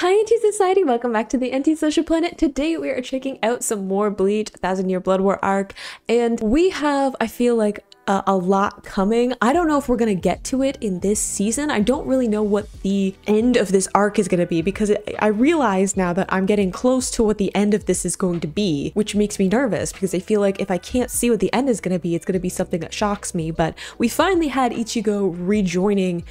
Hi Anti-Society, welcome back to the Anti-Social Planet. Today we are checking out some more Bleach, Thousand Year Blood War arc, and we have, I feel like, a lot coming. I don't know if we're gonna get to it in this season. I don't really know what the end of this arc is gonna be, because I realize now that I'm getting close to what the end of this is going to be, which makes me nervous because I feel like if I can't see what the end is gonna be, it's gonna be something that shocks me. But we finally had Ichigo rejoining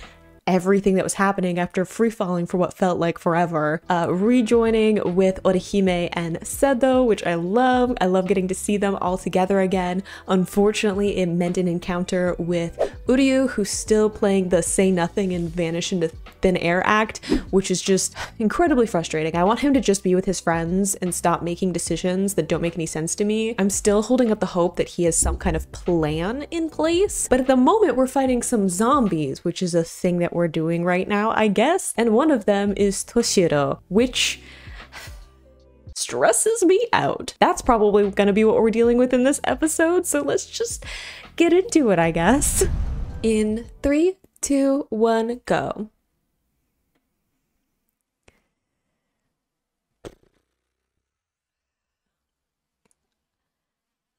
everything that was happening after free-falling for what felt like forever, rejoining with Orihime and Sedo, which I love. I love getting to see them all together again. Unfortunately, it meant an encounter with Uryu, who's still playing the say nothing and vanish into thin air act, which is just incredibly frustrating. I want him to just be with his friends and stop making decisions that don't make any sense to me. I'm still holding up the hope that he has some kind of plan in place, but at the moment we're fighting some zombies, which is a thing that we're doing right now, I guess. And one of them is Toshiro, which stresses me out. That's probably gonna be what we're dealing with in this episode, so let's just get into it, I guess. In 3, 2, 1, go.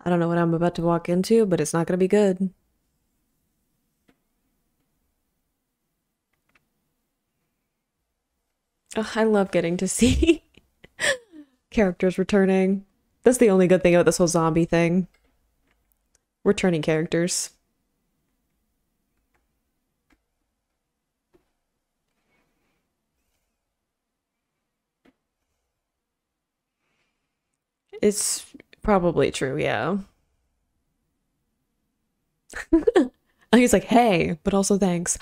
I don't know what I'm about to walk into, but it's not gonna be good. Oh, I love getting to see characters returning. That's the only good thing about this whole zombie thing. Returning characters. It's probably true, yeah. He's like, hey, but also thanks.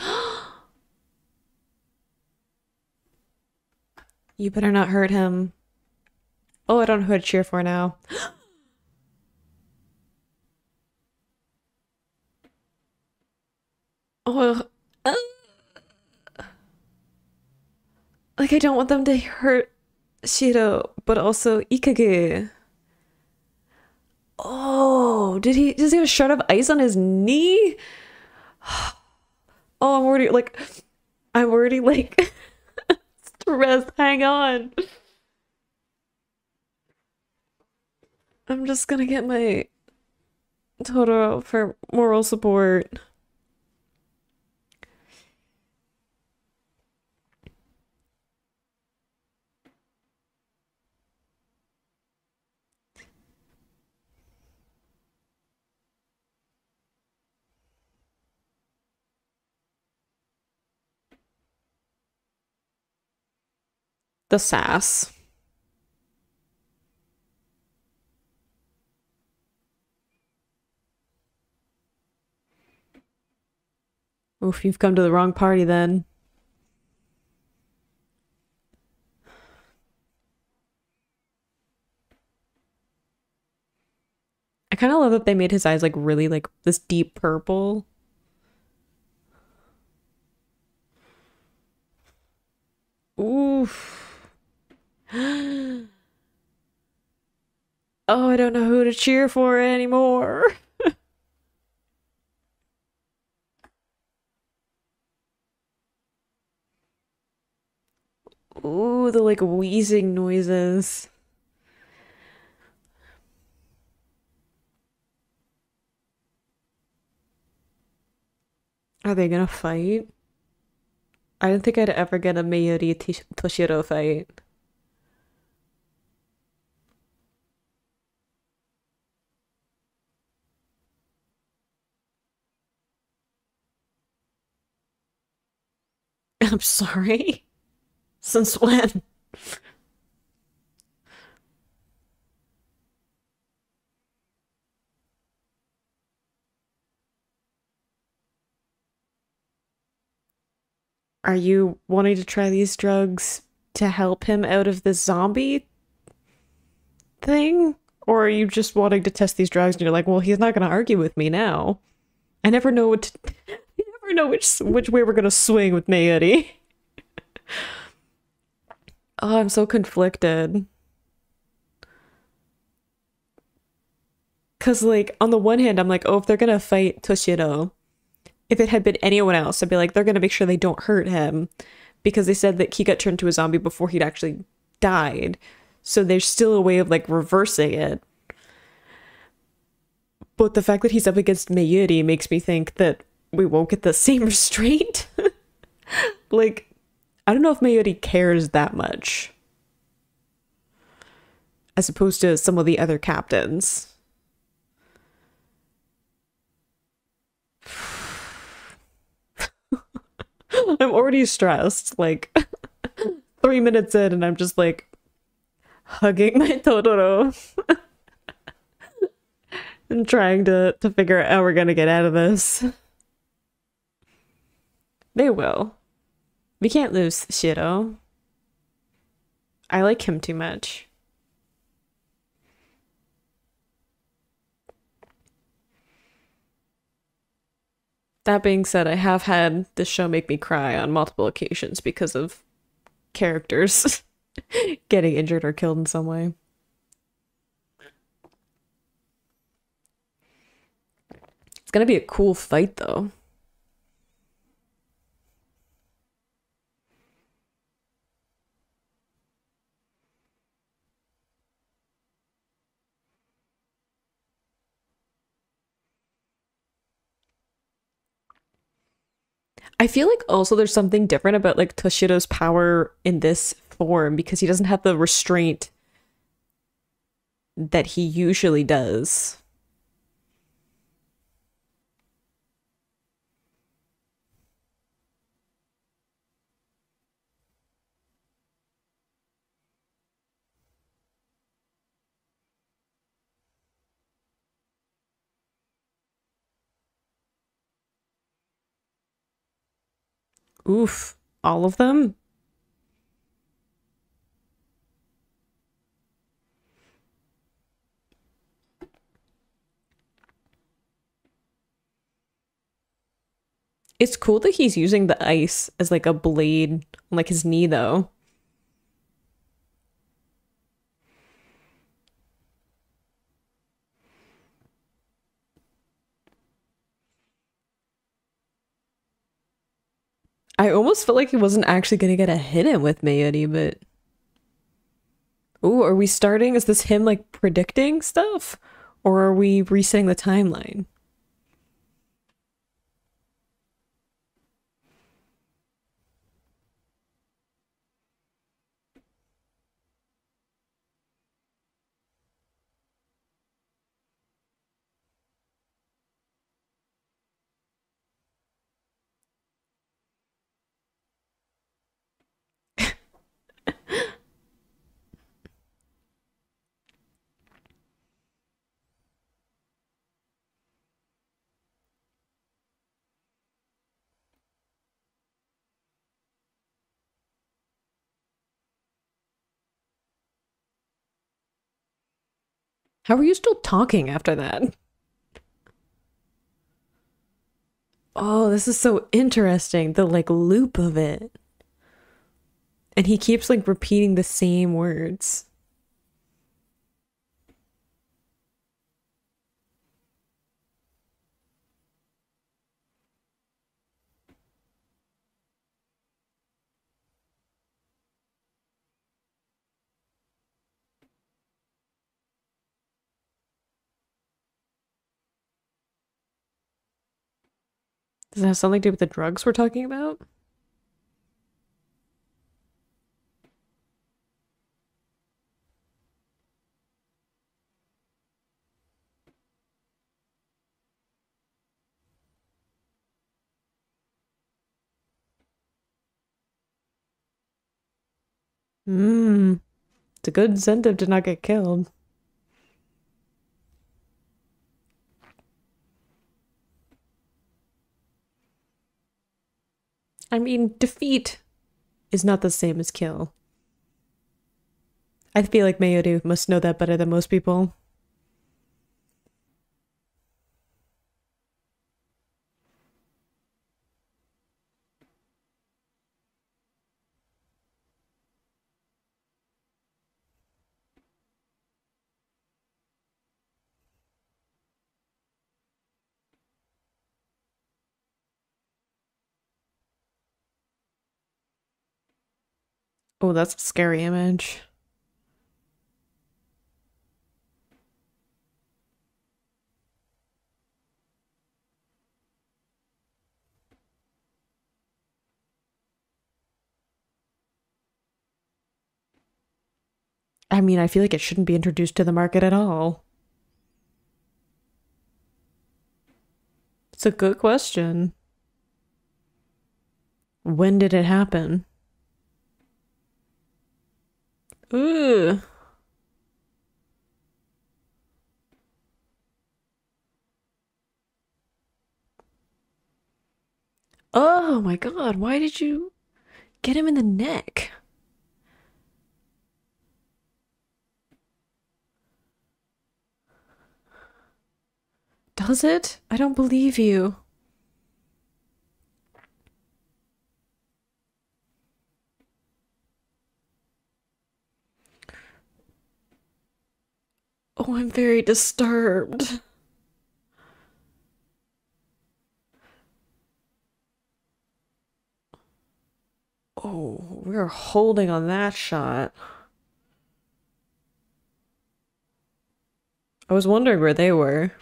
You better not hurt him. Oh, I don't know who to cheer for now. Oh, like I don't want them to hurt Shiro, but also Ikage. Oh, does he have a shard of ice on his knee? Oh, I'm already like rest, hang on. I'm just gonna get my Totoro for moral support. The sass. Oof, you've come to the wrong party then. I kind of love that they made his eyes like really like this deep purple. Oof. Oh, I don't know who to cheer for anymore. Ooh, the like wheezing noises. Are they gonna fight? I don't think I'd ever get a Mayuri Toshiro fight. I'm sorry. Since when? Are you wanting to try these drugs to help him out of this zombie thing? Or are you just wanting to test these drugs and you're like, well, he's not going to argue with me now. I never know what to... I never know which way we're gonna swing with Mayuri. Oh, I'm so conflicted. Cause like on the one hand, I'm like, oh, if they're gonna fight Toshiro, if it had been anyone else, I'd be like, they're gonna make sure they don't hurt him. because they said that he got turned to a zombie before he'd actually died. So there's still a way of like reversing it. But the fact that he's up against Mayuri makes me think that we won't get the same restraint. Like, I don't know if Mayuri cares that much. As opposed to some of the other captains. I'm already stressed, like, 3 minutes in and I'm just like, hugging my Totoro. And trying to figure out how we're gonna get out of this. They will. We can't lose Shiro. I like him too much. That being said, I have had this show make me cry on multiple occasions because of characters getting injured or killed in some way. It's gonna be a cool fight, though. I feel like also there's something different about like Toshiro's power in this form because he doesn't have the restraint that he usually does. Oof, all of them? It's cool that he's using the ice as like a blade on like his knee though. I almost felt like he wasn't actually gonna get a hit in with Mayuri, but... Ooh, are we starting? Is this him, like, predicting stuff? Or are we resetting the timeline? How are you still talking after that? Oh, this is so interesting. The, like, loop of it. And he keeps, like, repeating the same words. Does it have something to do with the drugs we're talking about? It's a good incentive to not get killed. I mean, defeat is not the same as kill. I feel like Mayuri must know that better than most people. Oh, that's a scary image. I mean, I feel like it shouldn't be introduced to the market at all. It's a good question. When did it happen? Ooh. Oh my God, why did you get him in the neck? Does it? I don't believe you. Oh, I'm very disturbed. Oh, we're holding on that shot. I was wondering where they were.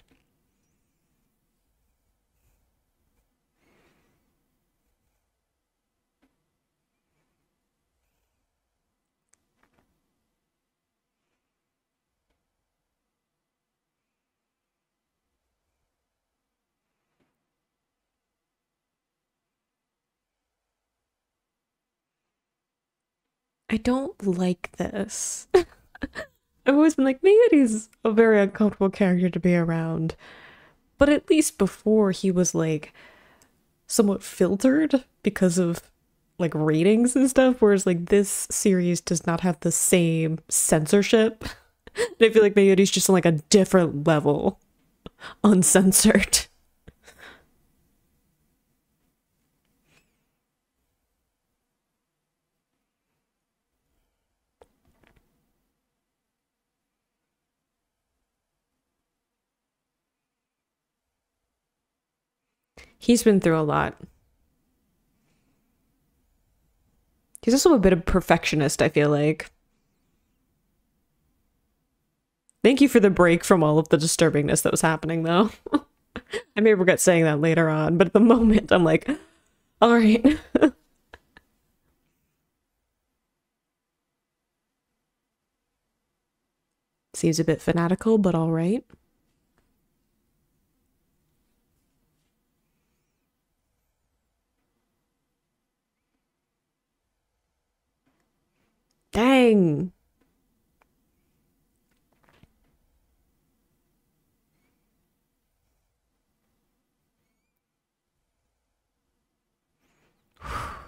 I don't like this. I've always been like, Mayuri's a very uncomfortable character to be around. But at least before he was like somewhat filtered because of like ratings and stuff, whereas like this series does not have the same censorship. And I feel like Mayuri's just on like a different level, uncensored. He's been through a lot. He's also a bit of a perfectionist, I feel like. Thank you for the break from all of the disturbingness that was happening, though. I may regret saying that later on, but at the moment, I'm like, all right. Seems a bit fanatical, but all right. Dang.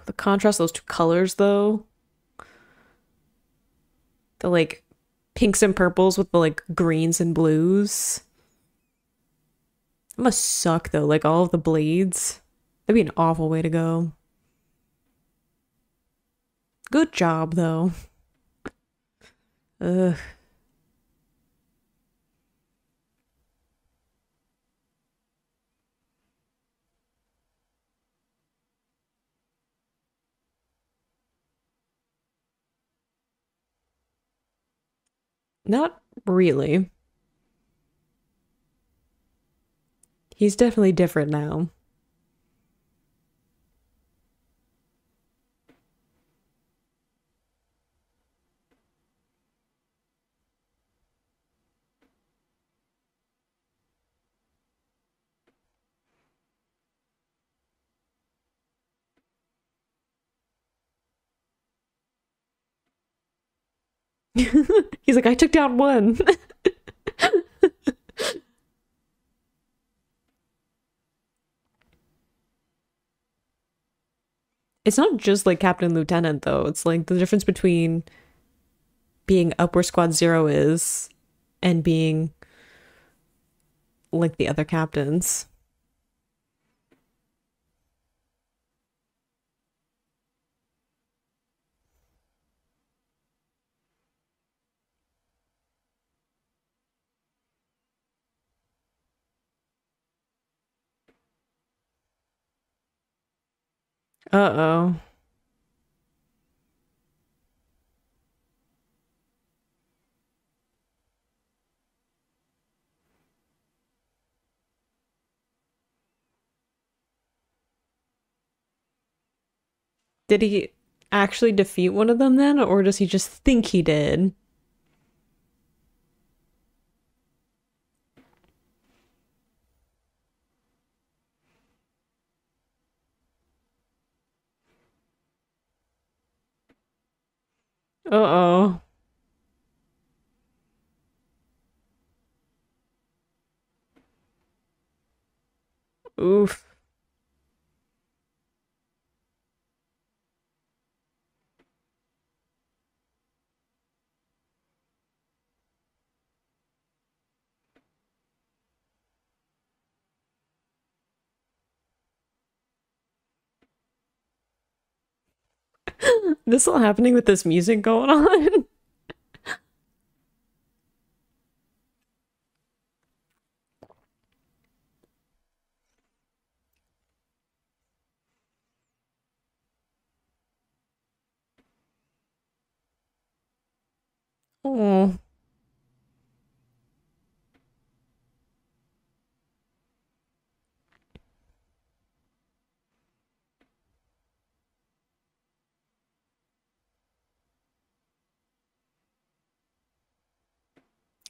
The contrast, those two colors though. The like pinks and purples with the like greens and blues. It must suck though, like all of the blades. That'd be an awful way to go. Good job though. Ugh. Not really. He's definitely different now. He's like, I took down one. It's not just like Captain and Lieutenant though. It's like the difference between being up where Squad Zero is and being like the other captains. Uh-oh. Did he actually defeat one of them then, or does he just think he did? Uh-oh. Oof. This all happening with this music going on. Oh.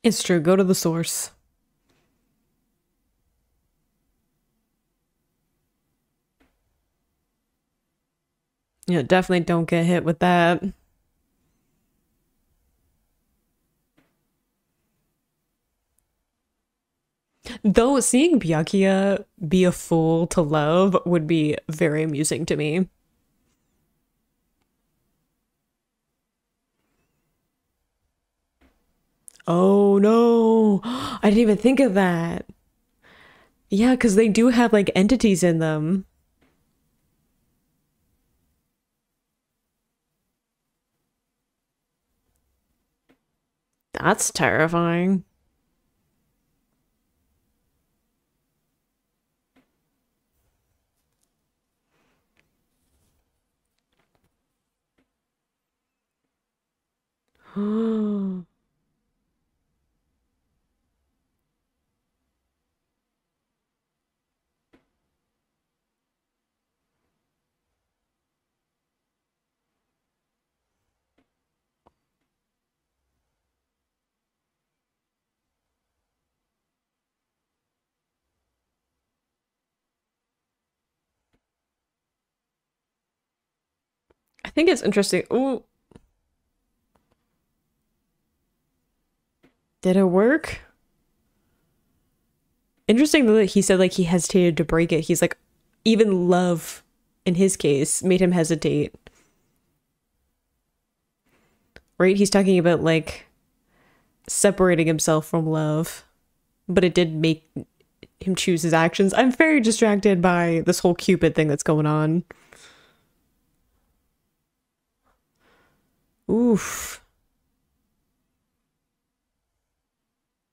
It's true, go to the source. Yeah, definitely don't get hit with that. Though seeing Byakuya be a fool to love would be very amusing to me. Oh no, I didn't even think of that. Yeah, because they do have like entities in them. That's terrifying. Oh. I think it's interesting. Ooh. Did it work? Interesting that he said like he hesitated to break it. He's like, even love in his case made him hesitate. Right? He's talking about like separating himself from love, but it did make him choose his actions. I'm very distracted by this whole Cupid thing that's going on. Oof.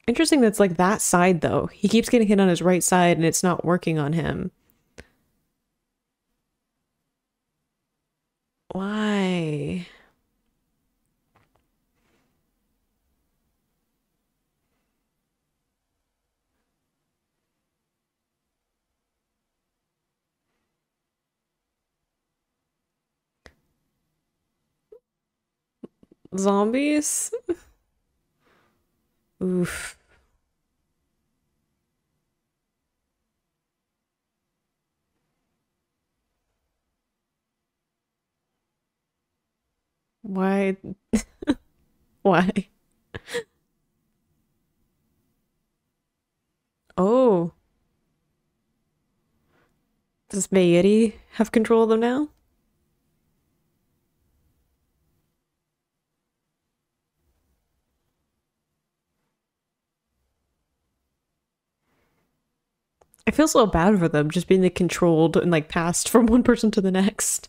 Interesting that's like that side though. He keeps getting hit on his right side and it's not working on him. Why? Zombies? Oof. Why? Why? Oh. Does Mayuri have control of them now? I feel so bad for them, just being like controlled and like passed from one person to the next.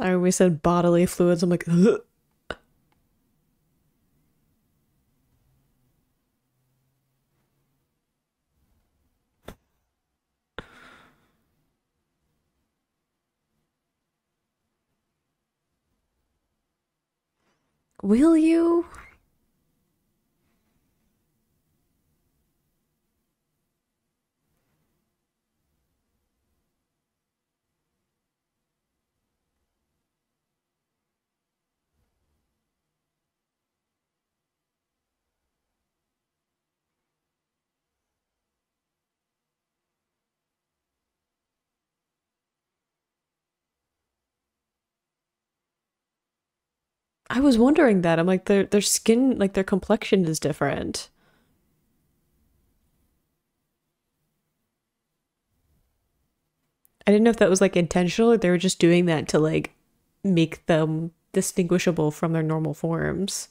I always said bodily fluids, I'm like, ugh. Will you? I was wondering that. I'm like, their skin, like their complexion is different. I didn't know if that was like intentional or they were just doing that to like make them distinguishable from their normal forms.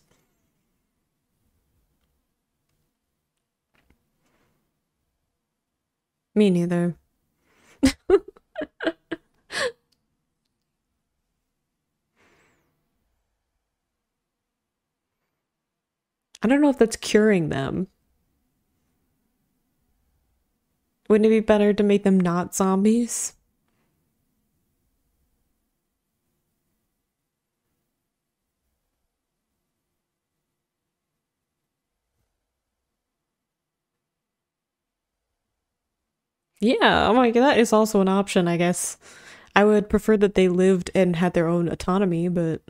Me neither. I don't know if that's curing them. Wouldn't it be better to make them not zombies? Yeah, oh my god, that is also an option, I guess. I would prefer that they lived and had their own autonomy, but...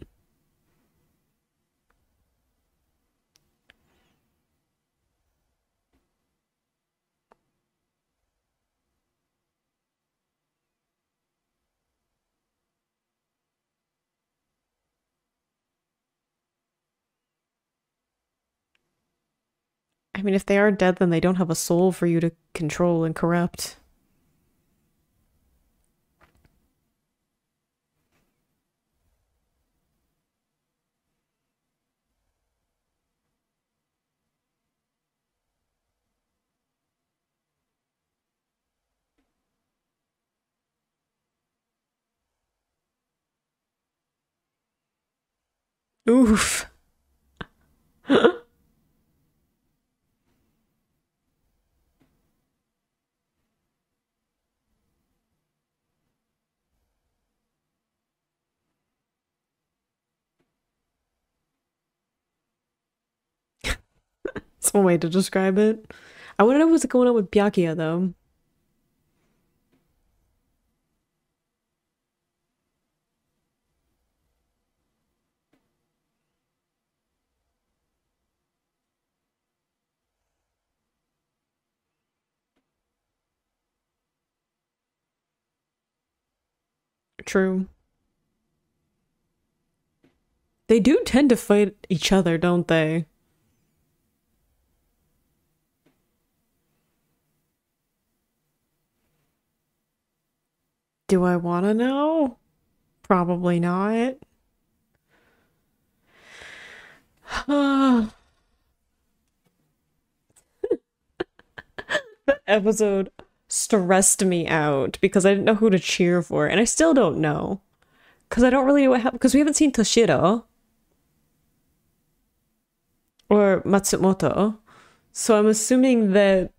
I mean, if they are dead, then they don't have a soul for you to control and corrupt. Oof. That's one way to describe it. I want to know what's going on with Byakuya, though. True. They do tend to fight each other, don't they? Do I want to know? Probably not. That episode stressed me out because I didn't know who to cheer for, and I still don't know because I don't really know what happened because we haven't seen Toshiro or Matsumoto, so I'm assuming that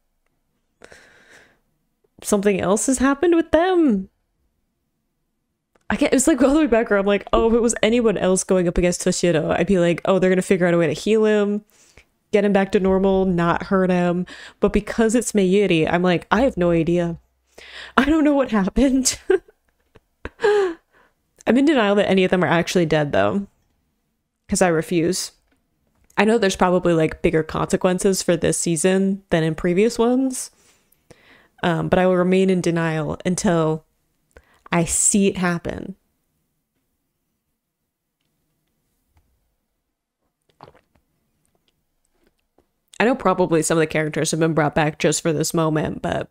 something else has happened with them. I can't, it's like all the way back where I'm like, oh, if it was anyone else going up against Toshiro, I'd be like, oh, they're going to figure out a way to heal him, get him back to normal, not hurt him. But because it's Mayuri, I'm like, I have no idea. I don't know what happened. I'm in denial that any of them are actually dead, though, because I refuse. I know there's probably like bigger consequences for this season than in previous ones, but I will remain in denial until I see it happen. I know probably some of the characters have been brought back just for this moment, but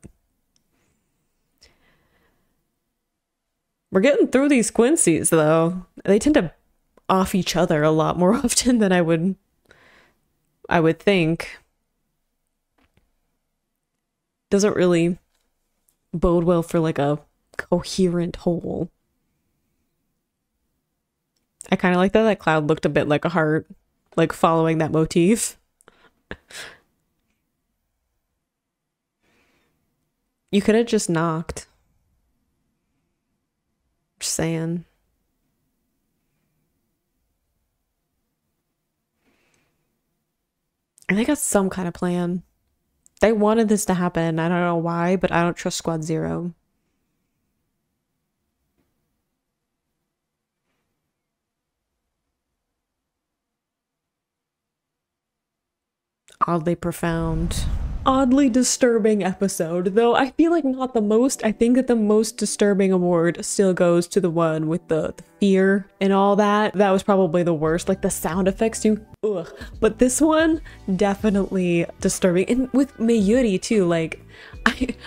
we're getting through these Quincy's, though. They tend to off each other a lot more often than I would think. Doesn't really bode well for like a coherent whole. I kind of like that that cloud looked a bit like a heart, like following that motif. You could have just knocked. Just saying. And they got some kind of plan. They wanted this to happen. I don't know why, but I don't trust Squad Zero. Oddly profound. Oddly disturbing episode, though I feel like not the most. I think that the most disturbing award still goes to the one with the fear and all that. That was probably the worst, like the sound effects too. Ugh. But this one, definitely disturbing. And with Mayuri too, like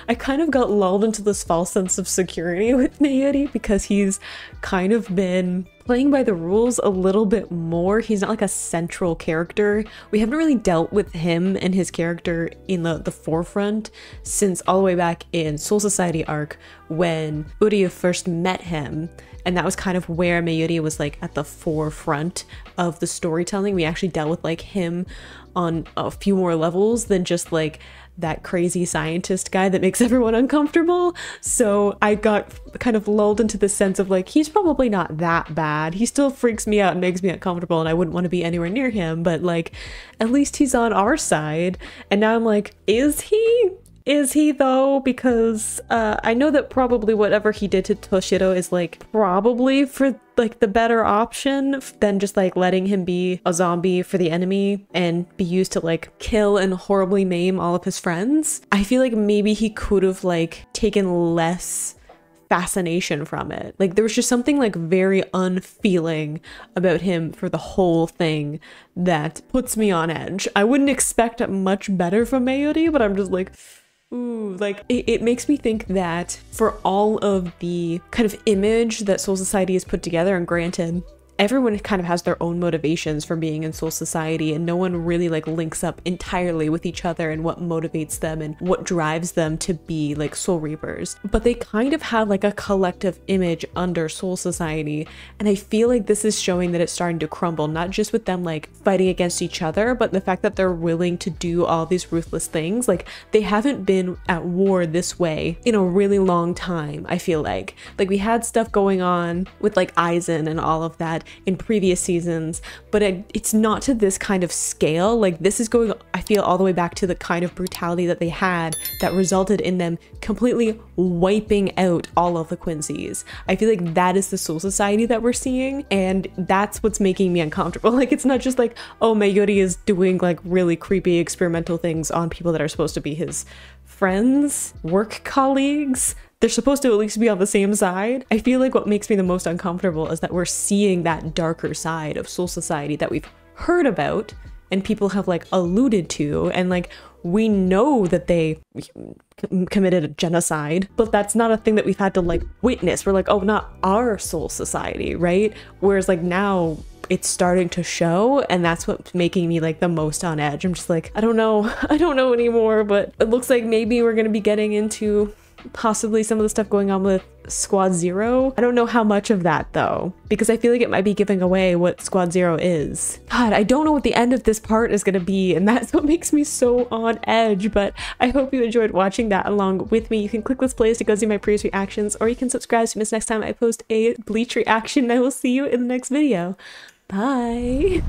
I kind of got lulled into this false sense of security with Mayuri because he's kind of been playing by the rules a little bit more. He's not like a central character. We haven't really dealt with him and his character in the forefront since all the way back in Soul Society arc when Uryu first met him. And that was kind of where Mayuri was like at the forefront of the storytelling. We actually dealt with like him on a few more levels than just like that crazy scientist guy that makes everyone uncomfortable. So I got kind of lulled into the sense of like, he's probably not that bad. He still freaks me out and makes me uncomfortable and I wouldn't want to be anywhere near him, but like, at least he's on our side. And now I'm like, is he? Is he though? Because I know that probably whatever he did to Toshiro is like probably for like the better option than just like letting him be a zombie for the enemy and be used to like kill and horribly maim all of his friends. I feel like maybe he could have like taken less fascination from it. Like there was just something like very unfeeling about him for the whole thing that puts me on edge. I wouldn't expect much better from Mayuri, but I'm just like, ooh, like it makes me think that for all of the kind of image that Soul Society has put together, and granted, everyone kind of has their own motivations for being in Soul Society and no one really like links up entirely with each other and what motivates them and what drives them to be like Soul Reapers. But they kind of have like a collective image under Soul Society, and I feel like this is showing that it's starting to crumble, not just with them like fighting against each other, but the fact that they're willing to do all these ruthless things. Like they haven't been at war this way in a really long time, I feel like. Like we had stuff going on with like Aizen and all of that in previous seasons, but it's not to this kind of scale. Like this is going, I feel, all the way back to the kind of brutality that they had that resulted in them completely wiping out all of the Quincy's. I feel like that is the Soul Society that we're seeing, and that's what's making me uncomfortable. Like it's not just like, oh, Mayuri is doing like really creepy experimental things on people that are supposed to be his friends, work colleagues. They're supposed to at least be on the same side. I feel like what makes me the most uncomfortable is that we're seeing that darker side of Soul Society that we've heard about and people have like alluded to, and like we know that they committed a genocide, but that's not a thing that we've had to like witness. We're like, oh, not our Soul Society, right? Whereas like now it's starting to show, and that's what's making me like the most on edge. I'm just like, I don't know anymore, but it looks like maybe we're gonna be getting into possibly some of the stuff going on with Squad Zero. I don't know how much of that though, because I feel like it might be giving away what Squad Zero is. God, I don't know what the end of this part is gonna be, and that's what makes me so on edge. But I hope you enjoyed watching that along with me. You can click this playlist to go see my previous reactions, or you can subscribe so you miss next time I post a Bleach reaction. I will see you in the next video. Bye.